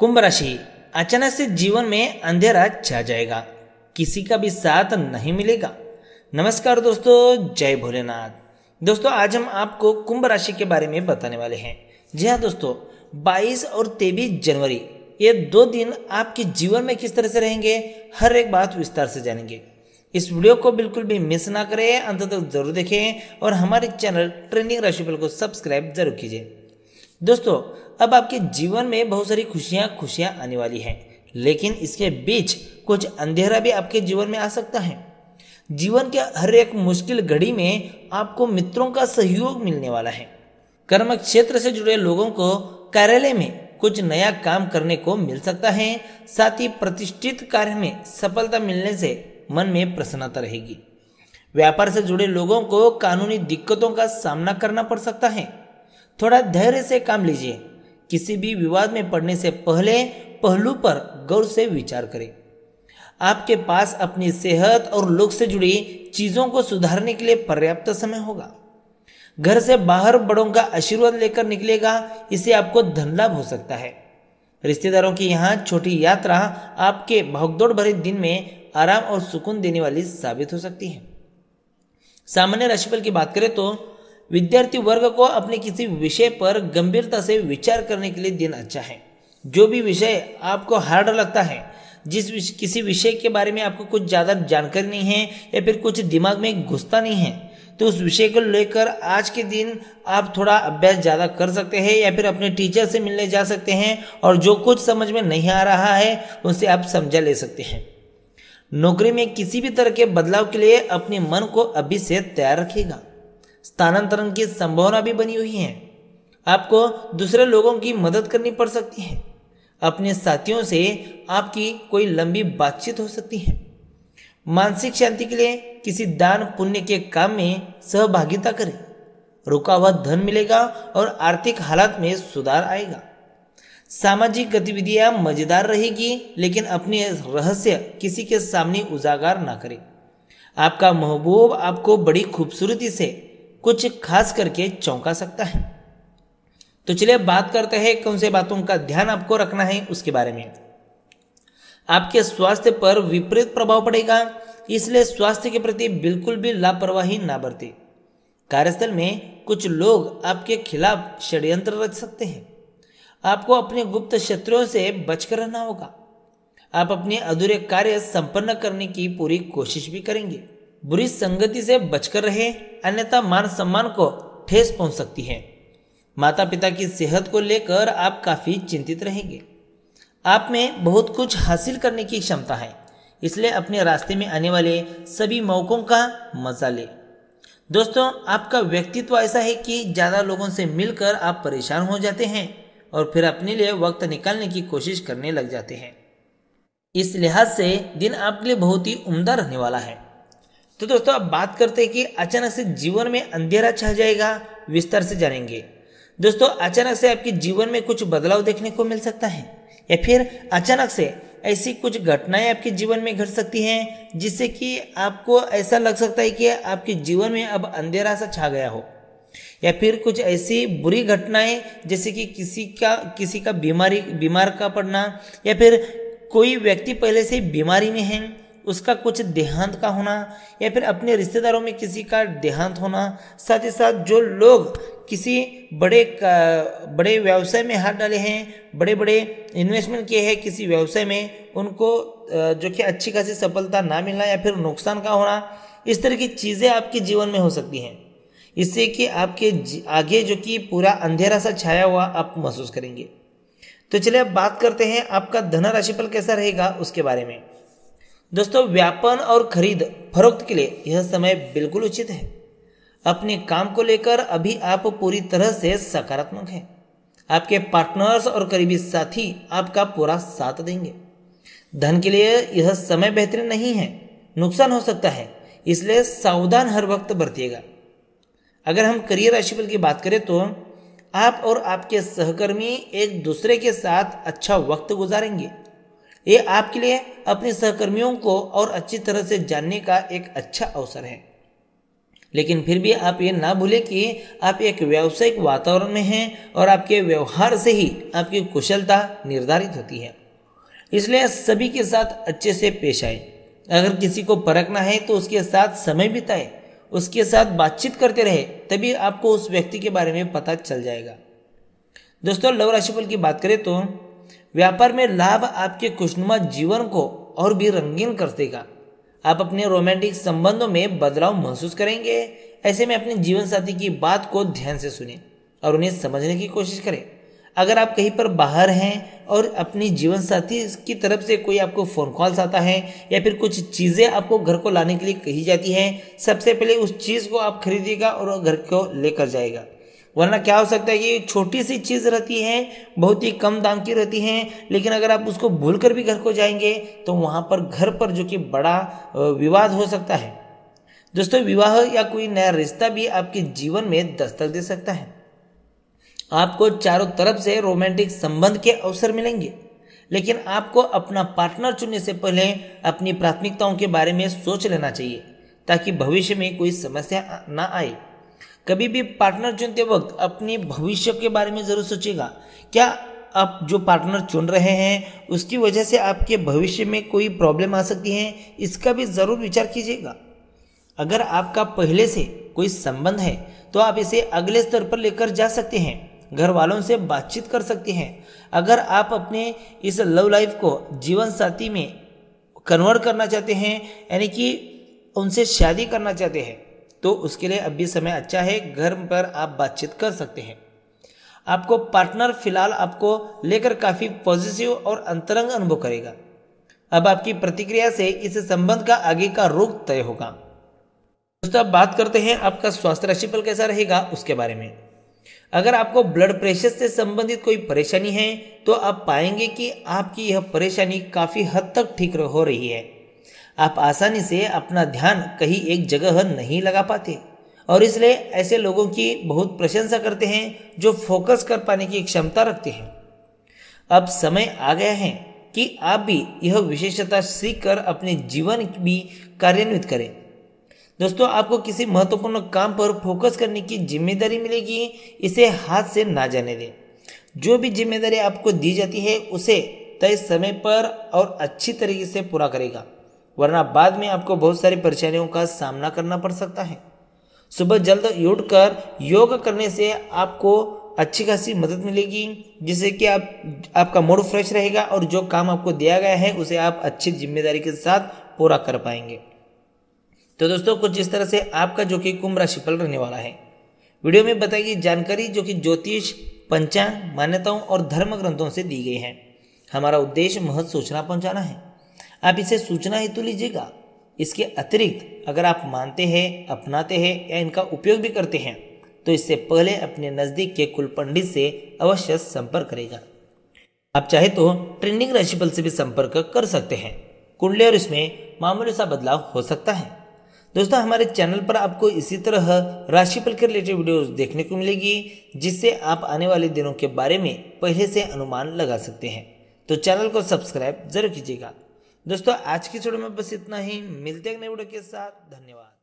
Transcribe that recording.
कुंभ राशि, अचानक से जीवन में अंधेरा छा जाएगा, किसी का भी साथ नहीं मिलेगा। नमस्कार दोस्तों, जय भोलेनाथ। दोस्तों आज हम आपको कुंभ राशि के बारे में बताने वाले हैं। जी हाँ दोस्तों, 22 और 23 जनवरी ये 2 दिन आपके जीवन में किस तरह से रहेंगे, हर एक बात विस्तार से जानेंगे। इस वीडियो को बिल्कुल भी मिस ना करें, अंत तक जरूर देखें और हमारे चैनल ट्रेंडिंग राशिफल को सब्सक्राइब जरूर कीजिए। दोस्तों अब आपके जीवन में बहुत सारी खुशियां आने वाली हैं, लेकिन इसके बीच कुछ अंधेरा भी आपके जीवन में आ सकता है। जीवन के हर एक मुश्किल घड़ी में आपको मित्रों का सहयोग मिलने वाला है। कर्म क्षेत्र से जुड़े लोगों को कार्यालय में कुछ नया काम करने को मिल सकता है। साथ ही प्रतिष्ठित कार्य में सफलता मिलने से मन में प्रसन्नता रहेगी। व्यापार से जुड़े लोगों को कानूनी दिक्कतों का सामना करना पड़ सकता है, थोड़ा धैर्य से काम लीजिए। किसी भी विवाद में पड़ने से पहले पहलू पर गौर से विचार करें। आपके पास अपनी सेहत और लोग से जुड़ी चीजों को सुधारने के लिए पर्याप्त समय होगा। घर से बाहर बड़ों का आशीर्वाद लेकर निकलेगा, इससे आपको धन लाभ हो सकता है। रिश्तेदारों की यहाँ छोटी यात्रा आपके भागदौड़ भरे दिन में आराम और सुकून देने वाली साबित हो सकती है। सामान्य राशिफल की बात करें तो विद्यार्थी वर्ग को अपने किसी विषय पर गंभीरता से विचार करने के लिए दिन अच्छा है। जो भी विषय आपको हार्ड लगता है, किसी विषय के बारे में आपको कुछ ज़्यादा जानकारी नहीं है या फिर कुछ दिमाग में घुसता नहीं है, तो उस विषय को लेकर आज के दिन आप थोड़ा अभ्यास ज़्यादा कर सकते हैं या फिर अपने टीचर से मिलने जा सकते हैं और जो कुछ समझ में नहीं आ रहा है उसे आप समझा ले सकते हैं। नौकरी में किसी भी तरह के बदलाव के लिए अपने मन को अभी से तैयार रखिएगा। स्थानांतरण की संभावना भी बनी हुई है। आपको दूसरे लोगों की मदद करनी पड़ सकती है। अपने साथियों से आपकी कोई लंबी बातचीत हो सकती है। मानसिक शांति के लिए किसी दान पुण्य के काम में सहभागिता करें, रुका हुआ धन मिलेगा और आर्थिक हालत में सुधार आएगा। सामाजिक गतिविधियां मजेदार रहेगी, लेकिन अपने रहस्य किसी के सामने उजागर ना करें। आपका महबूब आपको बड़ी खूबसूरती से कुछ खास करके चौंका सकता है। तो चलिए बात करते हैं कौन से बातों का ध्यान आपको रखना है उसके बारे में। आपके स्वास्थ्य पर विपरीत प्रभाव पड़ेगा, इसलिए स्वास्थ्य के प्रति बिल्कुल भी लापरवाही ना बरतें। कार्यस्थल में कुछ लोग आपके खिलाफ षड्यंत्र रच सकते हैं। आपको अपने गुप्त शत्रुओं से बचकर रहना होगा। आप अपने अधूरे कार्य संपन्न करने की पूरी कोशिश भी करेंगे। बुरी संगति से बचकर रहे, अन्यथा मान सम्मान को ठेस पहुंच सकती है। माता पिता की सेहत को लेकर आप काफ़ी चिंतित रहेंगे। आप में बहुत कुछ हासिल करने की क्षमता है, इसलिए अपने रास्ते में आने वाले सभी मौकों का मजा लें। दोस्तों आपका व्यक्तित्व ऐसा है कि ज़्यादा लोगों से मिलकर आप परेशान हो जाते हैं और फिर अपने लिए वक्त निकालने की कोशिश करने लग जाते हैं। इस लिहाज से दिन आपके लिए बहुत ही उम्दा रहने वाला है। तो दोस्तों अब बात करते हैं कि अचानक से जीवन में अंधेरा छा जाएगा, विस्तार से जानेंगे। दोस्तों अचानक से आपके जीवन में कुछ बदलाव देखने को मिल सकता है या फिर अचानक से ऐसी कुछ घटनाएं आपके जीवन में घट सकती हैं जिससे कि आपको ऐसा लग सकता है कि आपके जीवन में अब अंधेरा सा छा गया हो, या फिर कुछ ऐसी बुरी घटनाएं जैसे कि किसी का बीमार का पड़ना, या फिर कोई व्यक्ति पहले से बीमारी में है उसका कुछ देहांत का होना, या फिर अपने रिश्तेदारों में किसी का देहांत होना। साथ ही साथ जो लोग किसी बड़े व्यवसाय में हाथ डाले हैं, बड़े बड़े इन्वेस्टमेंट किए हैं किसी व्यवसाय में, उनको जो कि अच्छी खासी सफलता ना मिलना या फिर नुकसान का होना, इस तरह की चीज़ें आपके जीवन में हो सकती हैं। इससे कि आपके आगे जो कि पूरा अंधेरा सा छाया हुआ आप महसूस करेंगे। तो चलिए अब बात करते हैं आपका धन राशिफल कैसा रहेगा उसके बारे में। दोस्तों व्यापार और खरीद फरोख्त के लिए यह समय बिल्कुल उचित है। अपने काम को लेकर अभी आप पूरी तरह से सकारात्मक हैं। आपके पार्टनर्स और करीबी साथी आपका पूरा साथ देंगे। धन के लिए यह समय बेहतरीन नहीं है, नुकसान हो सकता है, इसलिए सावधान हर वक्त बरतिएगा। अगर हम करियर राशिफल की बात करें तो आप और आपके सहकर्मी एक दूसरे के साथ अच्छा वक्त गुजारेंगे। ये आपके लिए अपने सहकर्मियों को और अच्छी तरह से जानने का एक अच्छा अवसर है। लेकिन फिर भी आप ये ना भूलें कि आप एक व्यावसायिक वातावरण में हैं और आपके व्यवहार से ही आपकी कुशलता निर्धारित होती है। इसलिए सभी के साथ अच्छे से पेश आए। अगर किसी को परखना है तो उसके साथ समय बिताए, उसके साथ बातचीत करते रहे, तभी आपको उस व्यक्ति के बारे में पता चल जाएगा। दोस्तों, लव राशिफल की बात करें तो व्यापार में लाभ आपके खुशनुमा जीवन को और भी रंगीन कर देगा। आप अपने रोमांटिक संबंधों में बदलाव महसूस करेंगे। ऐसे में अपने जीवन साथी की बात को ध्यान से सुनें और उन्हें समझने की कोशिश करें। अगर आप कहीं पर बाहर हैं और अपनी जीवन साथी की तरफ से कोई आपको फ़ोन कॉल्स आता है या फिर कुछ चीज़ें आपको घर को लाने के लिए कही जाती हैं, सबसे पहले उस चीज़ को आप खरीदिएगा और घर को लेकर जाएगा। वरना क्या हो सकता है कि छोटी सी चीज़ रहती है, बहुत ही कम दाम की रहती है, लेकिन अगर आप उसको भूलकर भी घर को जाएंगे तो वहाँ पर घर पर जो कि बड़ा विवाद हो सकता है। दोस्तों, विवाह या कोई नया रिश्ता भी आपके जीवन में दस्तक दे सकता है। आपको चारों तरफ से रोमांटिक संबंध के अवसर मिलेंगे, लेकिन आपको अपना पार्टनर चुनने से पहले अपनी प्राथमिकताओं के बारे में सोच लेना चाहिए ताकि भविष्य में कोई समस्या ना आए। कभी भी पार्टनर चुनते वक्त अपने भविष्य के बारे में ज़रूर सोचिएगा। क्या आप जो पार्टनर चुन रहे हैं उसकी वजह से आपके भविष्य में कोई प्रॉब्लम आ सकती है, इसका भी ज़रूर विचार कीजिएगा। अगर आपका पहले से कोई संबंध है तो आप इसे अगले स्तर पर लेकर जा सकते हैं, घर वालों से बातचीत कर सकते हैं। अगर आप अपने इस लव लाइफ को जीवन साथी में कन्वर्ट करना चाहते हैं, यानी कि उनसे शादी करना चाहते हैं, तो उसके लिए अभी समय अच्छा है, घर पर आप बातचीत कर सकते हैं। आपको पार्टनर फिलहाल आपको लेकर काफ़ी पॉजिटिव और अंतरंग अनुभव करेगा। अब आपकी प्रतिक्रिया से इस संबंध का आगे का रुख तय होगा। दोस्तों, अब बात करते हैं आपका स्वास्थ्य राशिफल कैसा रहेगा उसके बारे में। अगर आपको ब्लड प्रेशर से संबंधित कोई परेशानी है तो आप पाएंगे कि आपकी यह परेशानी काफ़ी हद तक ठीक हो रही है। आप आसानी से अपना ध्यान कहीं एक जगह नहीं लगा पाते और इसलिए ऐसे लोगों की बहुत प्रशंसा करते हैं जो फोकस कर पाने की क्षमता रखते हैं। अब समय आ गया है कि आप भी यह विशेषता सीखकर अपने जीवन भी कार्यान्वित करें। दोस्तों, आपको किसी महत्वपूर्ण काम पर फोकस करने की जिम्मेदारी मिलेगी, इसे हाथ से ना जाने दें। जो भी जिम्मेदारी आपको दी जाती है उसे तय समय पर और अच्छी तरीके से पूरा करेगा, वरना बाद में आपको बहुत सारी परेशानियों का सामना करना पड़ सकता है। सुबह जल्द उठकर योग करने से आपको अच्छी खासी मदद मिलेगी, जिससे कि आपका मूड फ्रेश रहेगा और जो काम आपको दिया गया है उसे आप अच्छी जिम्मेदारी के साथ पूरा कर पाएंगे। तो दोस्तों, कुछ इस तरह से आपका जो कि कुंभ राशिफल रहने वाला है। वीडियो में बताई गई जानकारी जो कि ज्योतिष, पंचांग, मान्यताओं और धर्म ग्रंथों से दी गई है। हमारा उद्देश्य महज सूचना पहुँचाना है। आप इसे सूचना हेतु लीजिएगा। इसके अतिरिक्त अगर आप मानते हैं, अपनाते हैं या इनका उपयोग भी करते हैं तो इससे पहले अपने नज़दीक के कुल पंडित से अवश्य संपर्क करेगा। आप चाहे तो ट्रेंडिंग राशिफल से भी संपर्क कर सकते हैं। कुंडली और इसमें मामूली सा बदलाव हो सकता है। दोस्तों, हमारे चैनल पर आपको इसी तरह राशिफल के रिलेटेड वीडियोज़ देखने को मिलेगी, जिससे आप आने वाले दिनों के बारे में पहले से अनुमान लगा सकते हैं। तो चैनल को सब्सक्राइब जरूर कीजिएगा। दोस्तों, आज की वीडियो में बस इतना ही। मिलते हैं नए वीडियो के साथ। धन्यवाद।